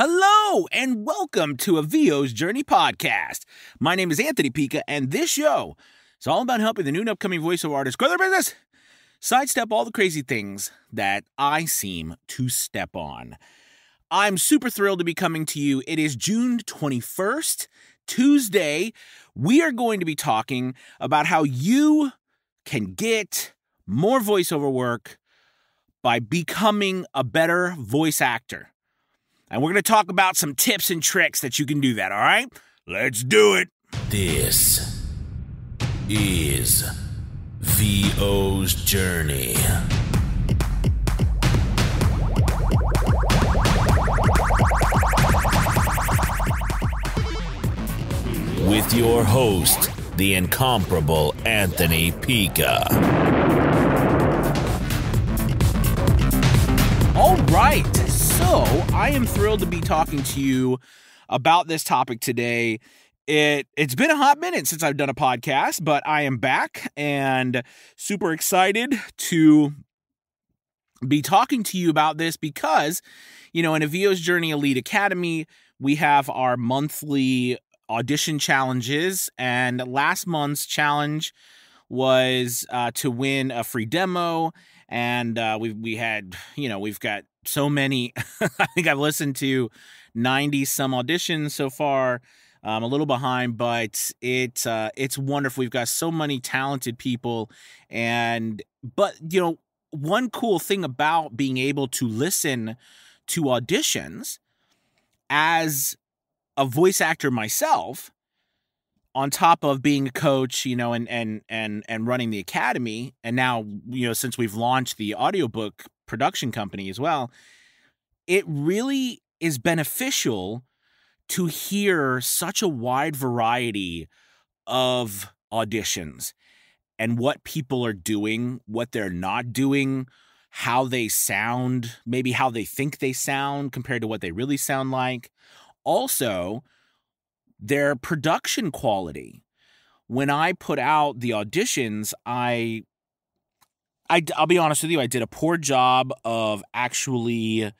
Hello and welcome to a VO's Journey podcast. My name is Anthony Pica, and this show is all about helping the new and upcoming voiceover artists grow their business, sidestep all the crazy things that I seem to step on. I'm super thrilled to be coming to you. It is June 21st, Tuesday. We are going to be talking about how you can get more voiceover work by becoming a better voice actor. And we're going to talk about some tips and tricks that you can do that, all right? Let's do it. This is VO's Journey. With your host, the incomparable Anthony Pica. All right, so I am thrilled to be talking to you about this topic today. It's been a hot minute since I've done a podcast, but I am back and super excited to be talking to you about this because, you know, in a VO's Journey Elite Academy, we have our monthly audition challenges, and last month's challenge was to win a free demo. And we've got so many. I think I've listened to 90 some auditions so far. I'm a little behind, but it's wonderful. We've got so many talented people, but you know, one cool thing about being able to listen to auditions as a voice actor myself, on top of being a coach, you know, and running the academy, and now, you know, since we've launched the audiobook production company as well, it really is beneficial to hear such a wide variety of auditions and what people are doing, what they're not doing, how they sound, maybe how they think they sound compared to what they really sound like. Also, their production quality. When I put out the auditions, I'll be honest with you, I did a poor job of actually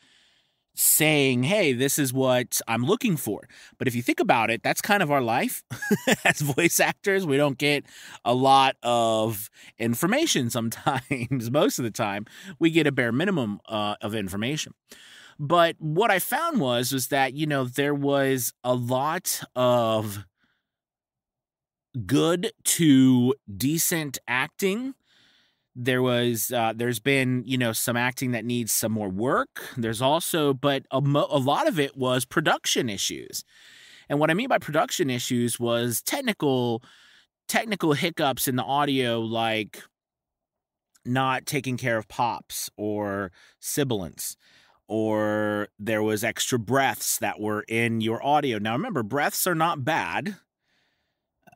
saying, hey, this is what I'm looking for. But if you think about it, that's kind of our life as voice actors. We don't get a lot of information sometimes. Most of the time, we get a bare minimum of information. But what I found was that, you know, there was a lot of good to decent acting. There's been, you know, some acting that needs some more work. There's also, but a lot of it was production issues. And what I mean by production issues was technical hiccups in the audio, like not taking care of pops or sibilance. Or there was extra breaths that were in your audio. Now, remember, breaths are not bad.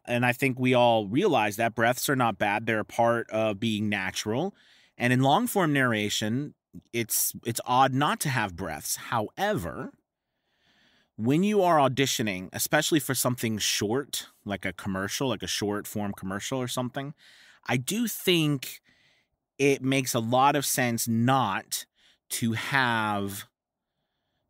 And I think we all realize that breaths are not bad. They're a part of being natural. And in long-form narration, it's odd not to have breaths. However, when you are auditioning, especially for something short, like a commercial, like a short-form commercial or something, I do think it makes a lot of sense not to have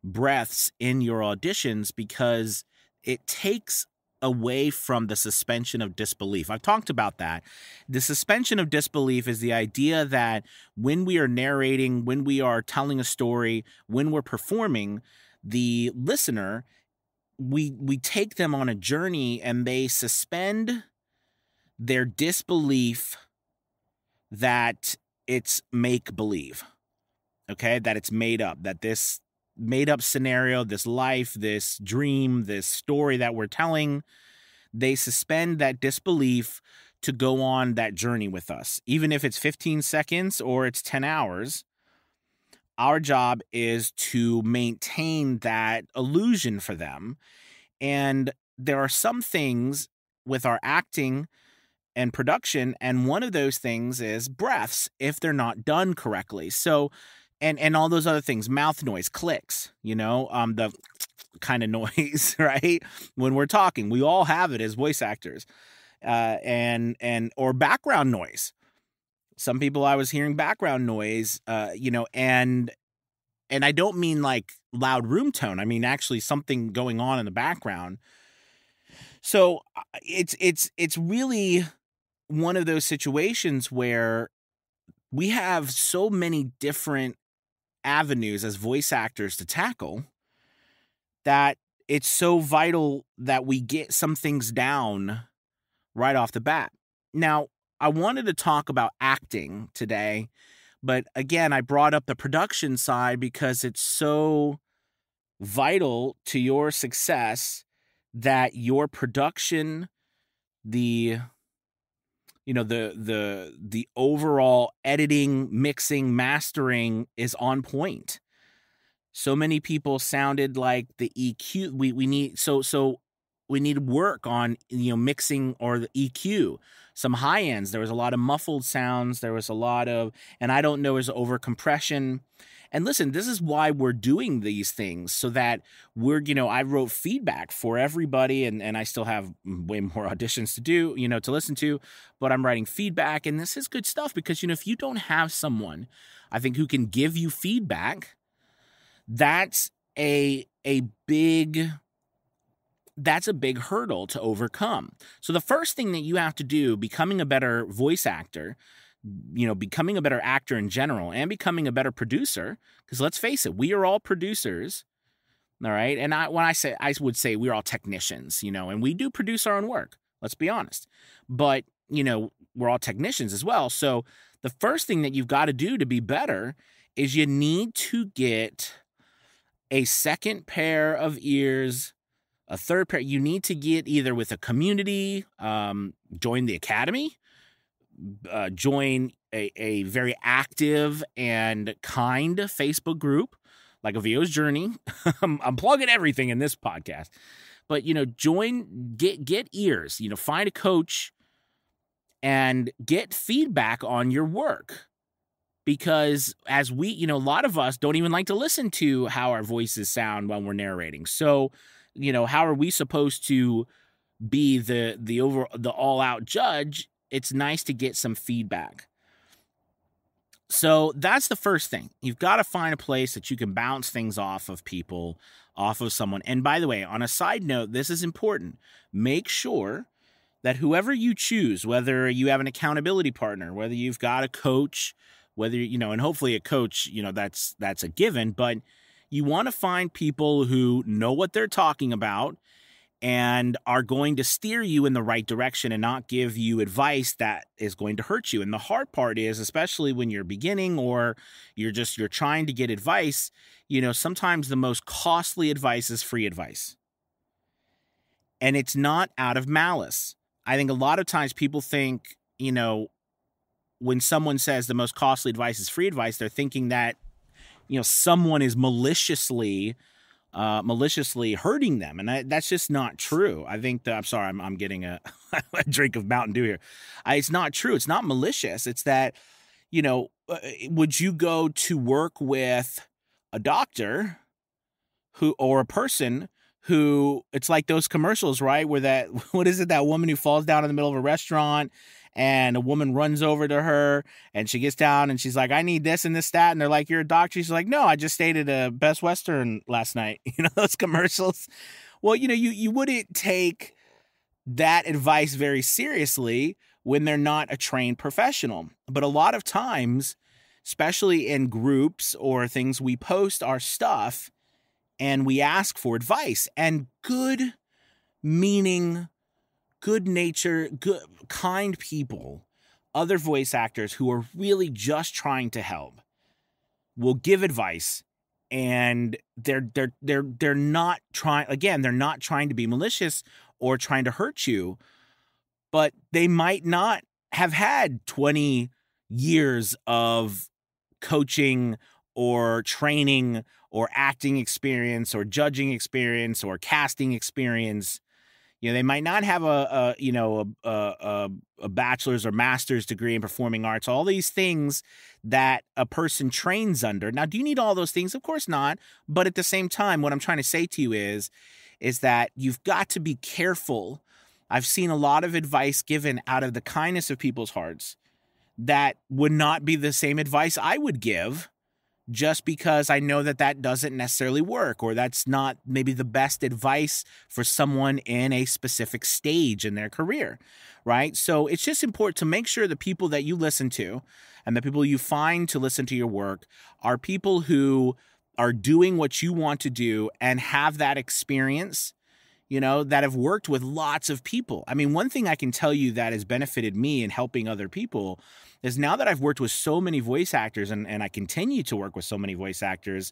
breaths in your auditions because it takes away from the suspension of disbelief. I've talked about that. The suspension of disbelief is the idea that when we are narrating, when we are telling a story, when we're performing, the listener, we take them on a journey and they suspend their disbelief that it's make-believe. Okay, that it's made up, that this made up scenario, this life, this dream, this story that we're telling, they suspend that disbelief to go on that journey with us. Even if it's 15 seconds or it's 10 hours, our job is to maintain that illusion for them. And there are some things with our acting and production, and one of those things is breaths if they're not done correctly. So, and all those other things, mouth noise, clicks, you know, the kind of noise, right? When we're talking, we all have it as voice actors, or background noise. Some people I was hearing background noise, you know, and I don't mean like loud room tone. I mean, actually something going on in the background. So it's really one of those situations where we have so many different avenues as voice actors to tackle that it's so vital that we get some things down right off the bat. Now, I wanted to talk about acting today, but again, I brought up the production side because it's so vital to your success that your production, the overall editing, mixing, mastering is on point. So many people sounded like the EQ we need work on, mixing or the EQ, some high ends. There was a lot of muffled sounds. There was a lot of, and I don't know, is over compression. And listen, this is why we're doing these things, so that we're, I wrote feedback for everybody, and I still have way more auditions to do, to listen to, but I'm writing feedback, and this is good stuff because, if you don't have someone, I think, who can give you feedback, that's a big hurdle to overcome. So the first thing that you have to do, becoming a better voice actor, becoming a better actor in general, and becoming a better producer, because let's face it, we are all producers, all right? And I would say we're all technicians, and we do produce our own work, let's be honest. But, we're all technicians as well. So the first thing that you've got to do to be better is you need to get a second pair of ears, a third pair. You need to get either with a community, join the academy, join a very active and kind Facebook group, like a VO's Journey. I'm plugging everything in this podcast. But, join, get ears, find a coach and get feedback on your work. Because as we, a lot of us don't even like to listen to how our voices sound when we're narrating. So, how are we supposed to be the all-out judge? It's nice to get some feedback. So that's the first thing. You've got to find a place that you can bounce things off of people, off of someone. And by the way, on a side note, this is important. Make sure that whoever you choose, whether you have an accountability partner, whether you've got a coach, whether, and hopefully a coach, that's a given, but you want to find people who know what they're talking about and are going to steer you in the right direction and not give you advice that is going to hurt you. And the hard part is, especially when you're beginning or you're trying to get advice, sometimes the most costly advice is free advice. And it's not out of malice. I think a lot of times people think, when someone says the most costly advice is free advice, they're thinking that, someone is maliciously hurting them. And that's just not true. I think that, I'm sorry, I'm getting a drink of Mountain Dew here. It's not true. It's not malicious. It's that, would you go to work with a doctor or a person who, it's like those commercials, right? Where that woman who falls down in the middle of a restaurant and a woman runs over to her and she gets down and she's like, I need this and this, that. And they're like, you're a doctor. She's like, no, I just stayed at a Best Western last night. Those commercials. Well, you wouldn't take that advice very seriously when they're not a trained professional. But a lot of times, especially in groups or things, we post our stuff and we ask for advice, and good meaning, good nature, good, kind people, other voice actors who are really just trying to help will give advice, and they're not trying, again, they're not trying to be malicious or trying to hurt you, but they might not have had 20 years of coaching or training or acting experience or judging experience or casting experience. They might not have a bachelor's or master's degree in performing arts, all these things that a person trains under. Now, do you need all those things? Of course not. But at the same time, what I'm trying to say to you is that you've got to be careful. I've seen a lot of advice given out of the kindness of people's hearts that would not be the same advice I would give just because I know that that doesn't necessarily work, or that's not maybe the best advice for someone in a specific stage in their career, right? So it's just important to make sure the people that you listen to and the people you find to listen to your work are people who are doing what you want to do and have that experience, you know, that have worked with lots of people. I mean, one thing I can tell you that has benefited me in helping other people is now that I've worked with so many voice actors and I continue to work with so many voice actors,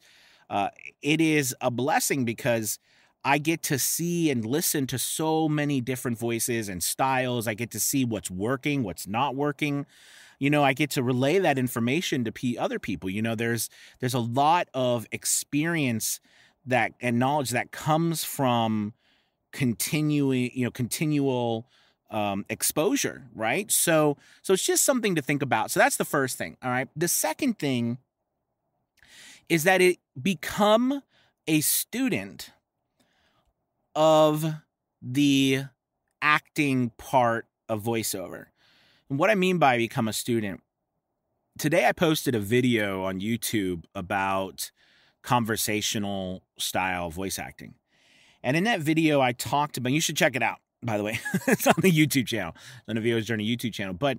it is a blessing because I get to see and listen to so many different voices and styles. I get to see what's working, what's not working. You know, I get to relay that information to other people. You know, there's a lot of experience that and knowledge that comes from continual exposure, right? So it's just something to think about. So that's the first thing, all right? The second thing is that it become a student of the acting part of voiceover. And what I mean by become a student, today I posted a video on YouTube about conversational style voice acting. And in that video, I talked about, you should check it out, by the way. It's on the YouTube channel, on the VO's Journey YouTube channel. But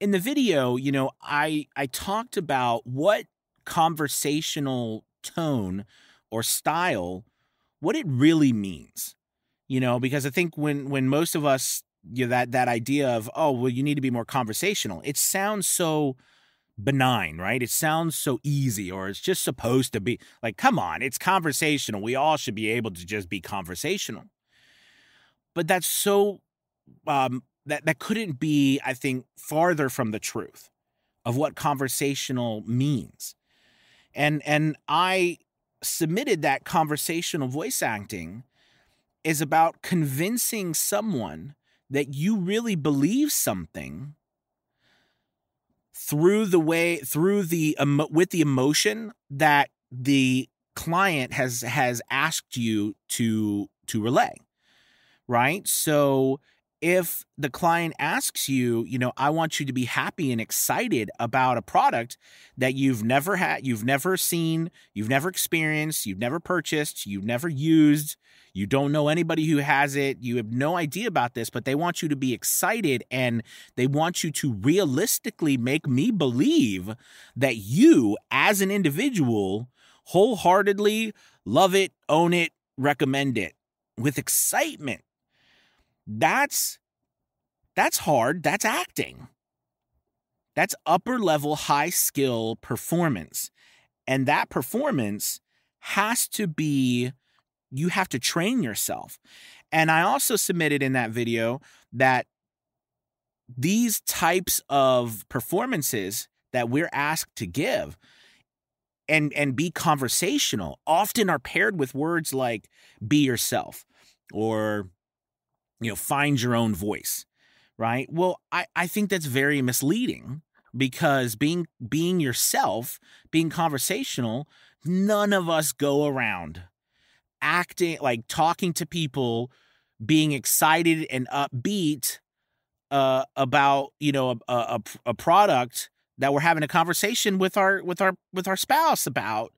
in the video, you know, I talked about what conversational tone or style, what it really means, you know, because I think when most of us, you know, that idea of, oh, well, you need to be more conversational, it sounds so benign, right? It sounds so easy, or it's just supposed to be like, come on, it's conversational. We all should be able to just be conversational. But that's so, that couldn't be, I think, farther from the truth of what conversational means. And I submitted that conversational voice acting is about convincing someone that you really believe something with the emotion that the client has asked you to relay, right? So if the client asks you, you know, I want you to be happy and excited about a product that you've never had, you've never seen, you've never experienced, you've never purchased, you've never used, you don't know anybody who has it, you have no idea about this, but they want you to be excited and they want you to realistically make me believe that you, as an individual, wholeheartedly love it, own it, recommend it with excitement. That's hard. That's acting. That's upper level, high skill performance. And that performance has to be, you have to train yourself. And I also submitted in that video that these types of performances that we're asked to give and be conversational often are paired with words like be yourself or, you know, find your own voice, right? Well, I think that's very misleading because being yourself, being conversational, none of us go around acting, like talking to people, being excited and upbeat about, you know, a product that we're having a conversation with our spouse about.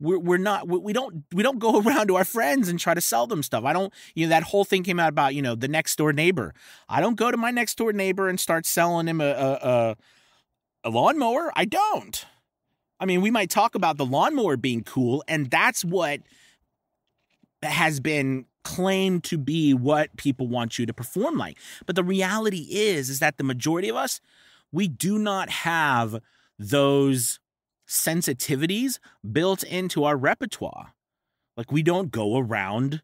We don't go around to our friends and try to sell them stuff. I don't, you know, that whole thing came out about, you know, the next door neighbor. I don't go to my next door neighbor and start selling him a lawnmower. I don't. I mean, we might talk about the lawnmower being cool, and that's what has been claimed to be what people want you to perform like. But the reality is that the majority of us, we do not have those sensitivities built into our repertoire. Like, we don't go around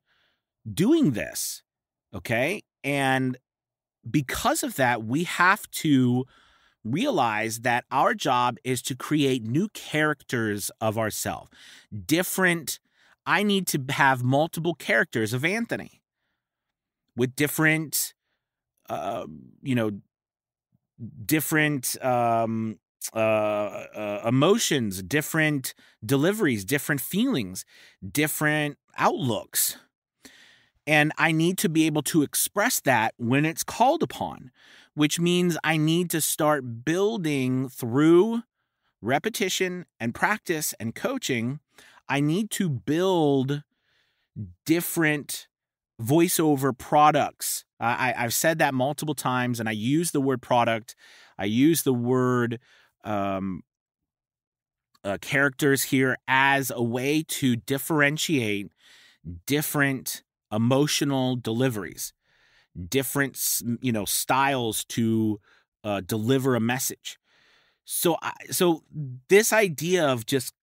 doing this, okay? And because of that, we have to realize that our job is to create new characters of ourselves. Different, I need to have multiple characters of Anthony with different, you know, different, emotions, different deliveries, different feelings, different outlooks. And I need to be able to express that when it's called upon, which means I need to start building through repetition and practice and coaching, I need to build different voiceover products. I've said that multiple times, and I use the word product. I use the word characters here as a way to differentiate different emotional deliveries, different, you know, styles to deliver a message. So this idea of just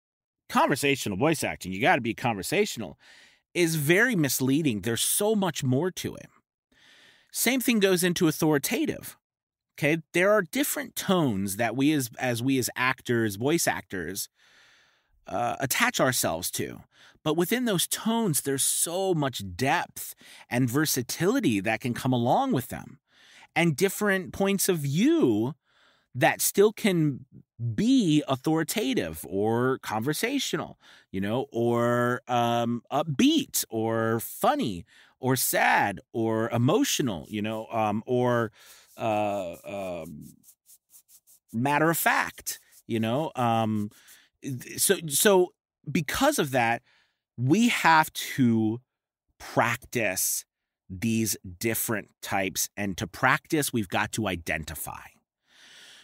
conversational voice acting, you got to be conversational, is very misleading. There's so much more to it. Same thing goes into authoritative. Okay, there are different tones that we as actors, voice actors, attach ourselves to. But within those tones, there's so much depth and versatility that can come along with them, and different points of view that still can be authoritative or conversational, you know, or upbeat or funny or sad or emotional, you know, or matter of fact, you know. So because of that, we have to practice these different types. And to practice, we've got to identify.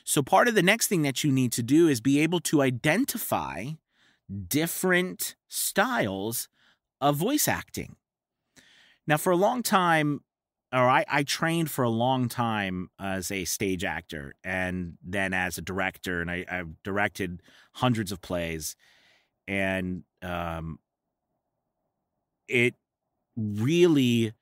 So part of the next thing that you need to do is be able to identify different styles of voice acting. Now, for a long time, or I trained for a long time as a stage actor and then as a director, and I've directed hundreds of plays, and it really,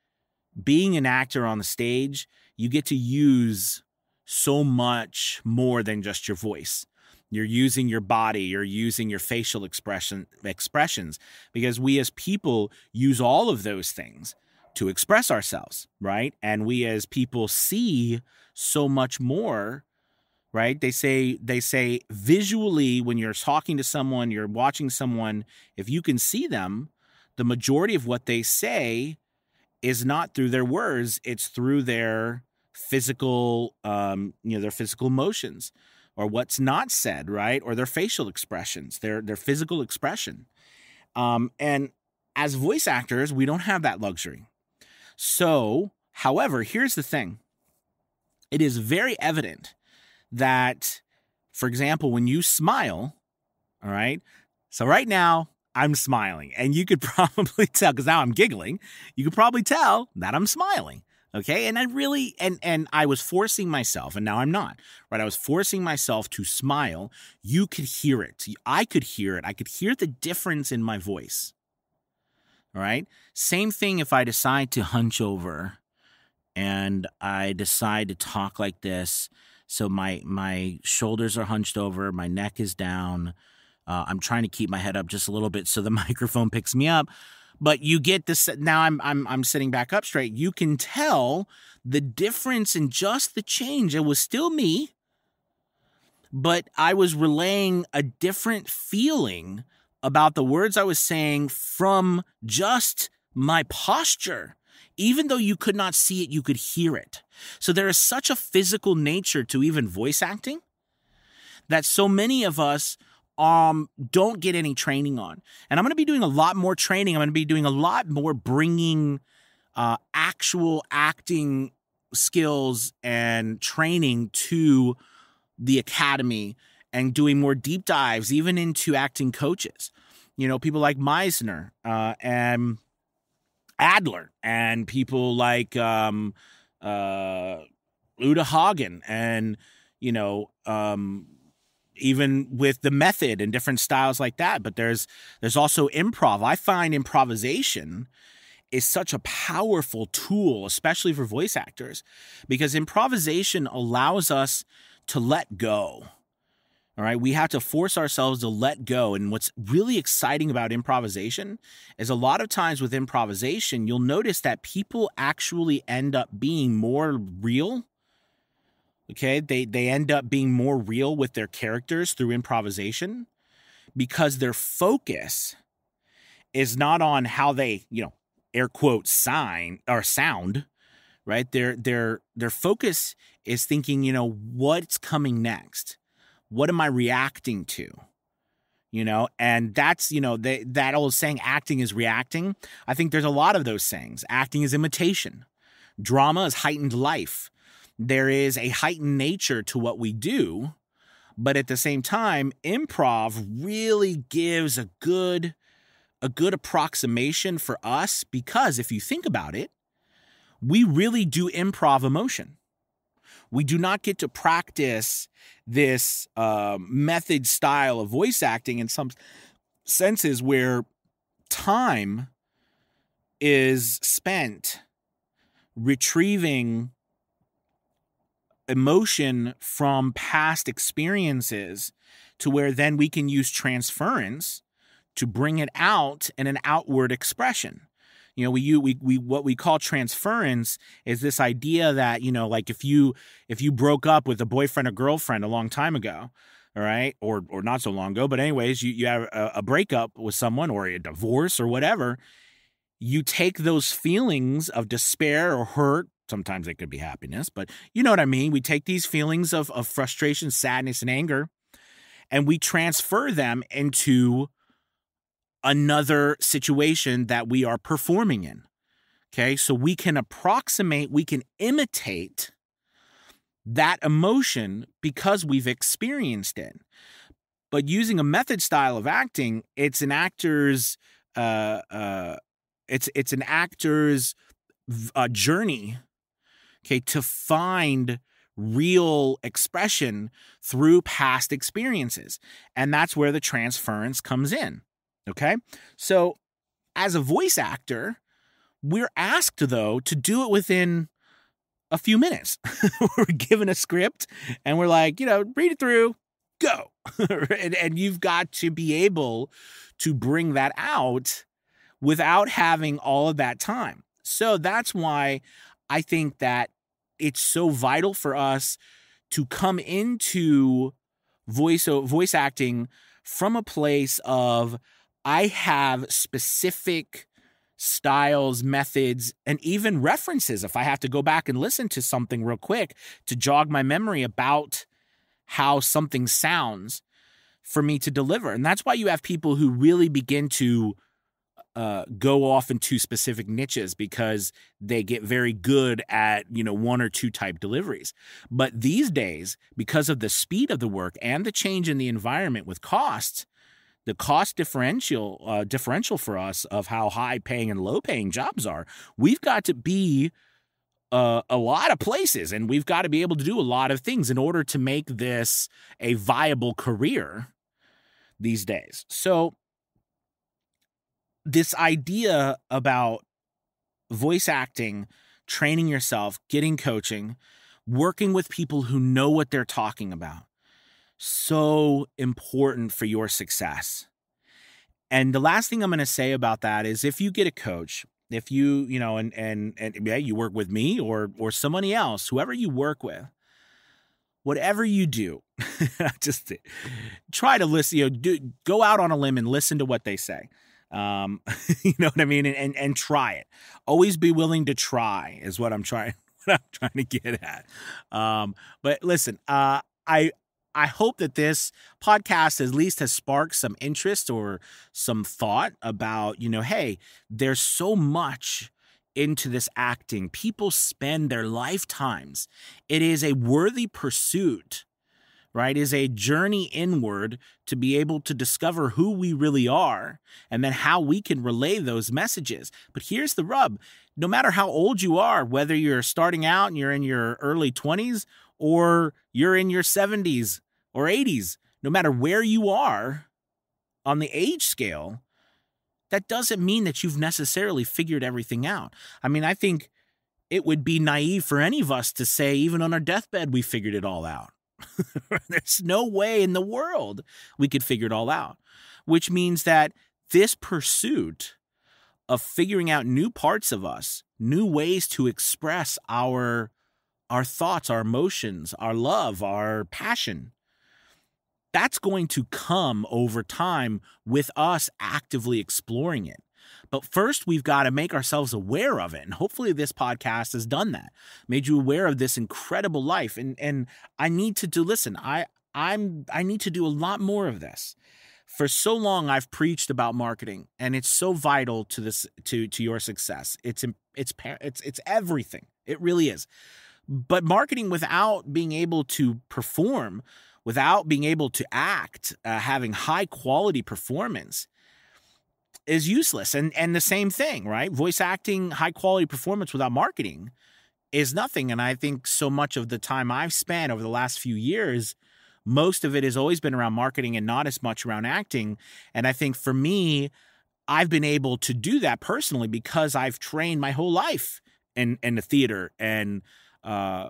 being an actor on the stage, you get to use so much more than just your voice. You're using your body, you're using your facial expressions, because we as people use all of those things to express ourselves, right? And we as people see so much more, right? They say visually, when you're talking to someone, you're watching someone, if you can see them, the majority of what they say is not through their words, it's through their physical, you know, their physical motions, or what's not said, right? Or their facial expressions, their physical expression. And as voice actors, we don't have that luxury. So, however, here's the thing. It is very evident that, for example, when you smile, all right? So right now, I'm smiling, and you could probably tell, because now I'm giggling, you could probably tell that I'm smiling. Okay, and I really, and I was forcing myself, and now I'm not, right? I was forcing myself to smile. You could hear it. I could hear it. I could hear the difference in my voice, all right? Same thing if I decide to hunch over and I decide to talk like this. So my shoulders are hunched over, my neck is down. I'm trying to keep my head up just a little bit so the microphone picks me up. But you get this, now I'm sitting back up straight. You can tell the difference in just the change. It was still me, but I was relaying a different feeling about the words I was saying from just my posture. Even though you could not see it, you could hear it. So there is such a physical nature to even voice acting that so many of us don't get any training on. And I'm going to be doing a lot more training. I'm going to be doing a lot more bringing actual acting skills and training to the academy, and doing more deep dives even into acting coaches. You know, people like Meisner and Adler, and people like Uta Hagen, and, you know, even with the method and different styles like that. But there's also improv. I find improvisation is such a powerful tool, especially for voice actors, because improvisation allows us to let go. All right, we have to force ourselves to let go. And what's really exciting about improvisation is a lot of times with improvisation, you'll notice that people actually end up being more real. Okay, they end up being more real with their characters through improvisation, because their focus is not on how they, you know, air quotes, sign or sound, right? Their focus is thinking, you know, what's coming next? What am I reacting to? You know, and that's, you know, that old saying, acting is reacting. I think there's a lot of those sayings. Acting is imitation. Drama is heightened life. There is a heightened nature to what we do. But at the same time, improv really gives a good approximation for us, because if you think about it, we really do improv emotion. We do not get to practice this method style of voice acting in some senses where time is spent retrieving emotion from past experiences to where then we can use transference to bring it out in an outward expression. You know, what we call transference is this idea that, you know, like if you broke up with a boyfriend or girlfriend a long time ago, all right, or not so long ago, but anyways, you have a breakup with someone or a divorce or whatever, you take those feelings of despair or hurt. Sometimes it could be happiness, but you know what I mean? We take these feelings of frustration, sadness, and anger, and we transfer them into another situation that we are performing in, okay? So we can approximate, we can imitate that emotion because we've experienced it. But using a method style of acting, it's an actor's, it's an actor's journey, okay, to find real expression through past experiences, and that's where the transference comes in. Okay, so as a voice actor, we're asked, though, to do it within a few minutes. We're given a script, and we're like, you know, read it through, go. and you've got to be able to bring that out without having all of that time. So that's why I think that it's so vital for us to come into voice acting from a place of, I have specific styles, methods, and even references. If I have to go back and listen to something real quick to jog my memory about how something sounds for me to deliver. And that's why you have people who really begin to go off into specific niches, because they get very good at, you know, one or two type deliveries. But these days, because of the speed of the work and the change in the environment with costs, the cost differential for us of how high paying and low paying jobs are, we've got to be a lot of places, and we've got to be able to do a lot of things in order to make this a viable career these days. So this idea about voice acting, training yourself, getting coaching, working with people who know what they're talking about, so important for your success. And the last thing I'm going to say about that is, if you get a coach, if you know, and yeah, you work with me or somebody else, whoever you work with, whatever you do, just try to listen, you know, go out on a limb and listen to what they say. You know what I mean? And try it. Always be willing to try is what I'm trying to get at. But listen, I hope that this podcast at least has sparked some interest or some thought about, you know, hey, there's so much into this acting. People spend their lifetimes. It is a worthy pursuit, right? It is a journey inward to be able to discover who we really are and then how we can relay those messages. But here's the rub. No matter how old you are, whether you're starting out and you're in your early 20s or you're in your 70s or 80s, no matter where you are on the age scale, that doesn't mean that you've necessarily figured everything out. I mean, I think it would be naive for any of us to say, even on our deathbed, we figured it all out. There's no way in the world we could figure it all out, which means that this pursuit of figuring out new parts of us, new ways to express our thoughts, our emotions, our love, our passion, that's going to come over time with us actively exploring it. But first, we've got to make ourselves aware of it. And hopefully this podcast has done that, made you aware of this incredible life. And I need to listen. I I need to do a lot more of this. For so long, I've preached about marketing, and it's so vital to this to your success. It's everything. It really is. But marketing without being able to perform, without being able to act, having high quality performance is useless. And the same thing, right? Voice acting, high quality performance without marketing is nothing. And I think so much of the time I've spent over the last few years, most of it has always been around marketing and not as much around acting. And I think for me, I've been able to do that personally because I've trained my whole life in the theater and and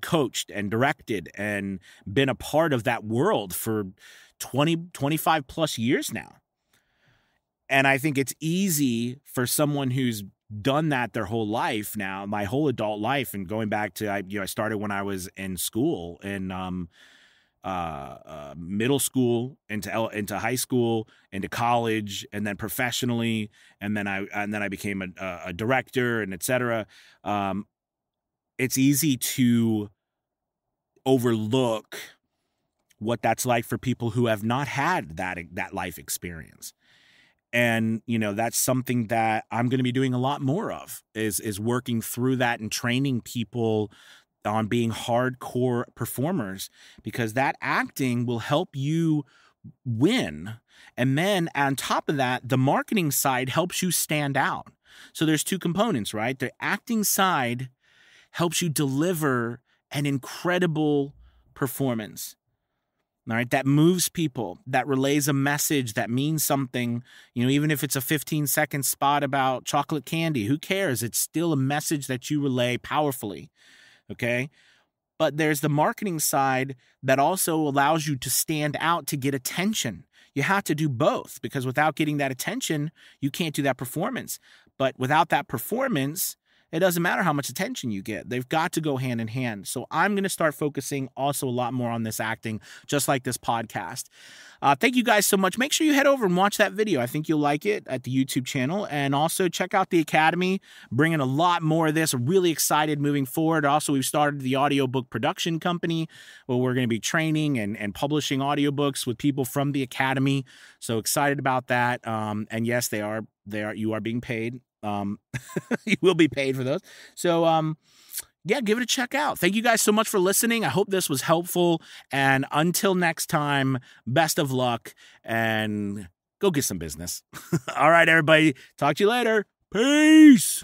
coached and directed and been a part of that world for 20, 25 plus years now. And I think it's easy for someone who's done that their whole life now, my whole adult life, and going back to, I started when I was in school, in middle school, into high school, into college, and then professionally, and then I became a director, and et cetera. It's easy to overlook what that's like for people who have not had that life experience. And, that's something that I'm going to be doing a lot more of is working through that and training people on being hardcore performers, because that acting will help you win. And then on top of that, the marketing side helps you stand out. So there's two components, right? The acting side helps you deliver an incredible performance, all right, that moves people, that relays a message that means something. Even if it's a 15-second spot about chocolate candy, who cares? It's still a message that you relay powerfully, okay? But there's the marketing side that also allows you to stand out, to get attention. You have to do both, because without getting that attention, you can't do that performance. But without that performance, it doesn't matter how much attention you get. They've got to go hand in hand. So I'm going to start focusing also a lot more on this acting, just like this podcast. Thank you guys so much. Make sure you head over and watch that video. I think you'll like it at the YouTube channel. And also check out the Academy, bringing a lot more of this. Really excited moving forward. Also, we've started the audiobook production company, where we're going to be training and publishing audiobooks with people from the Academy. So excited about that. And yes, you are being paid. You will be paid for those. So, yeah, give it a check out. Thank you guys so much for listening. I hope this was helpful, and until next time, best of luck and go get some business. All right, everybody. Talk to you later. Peace.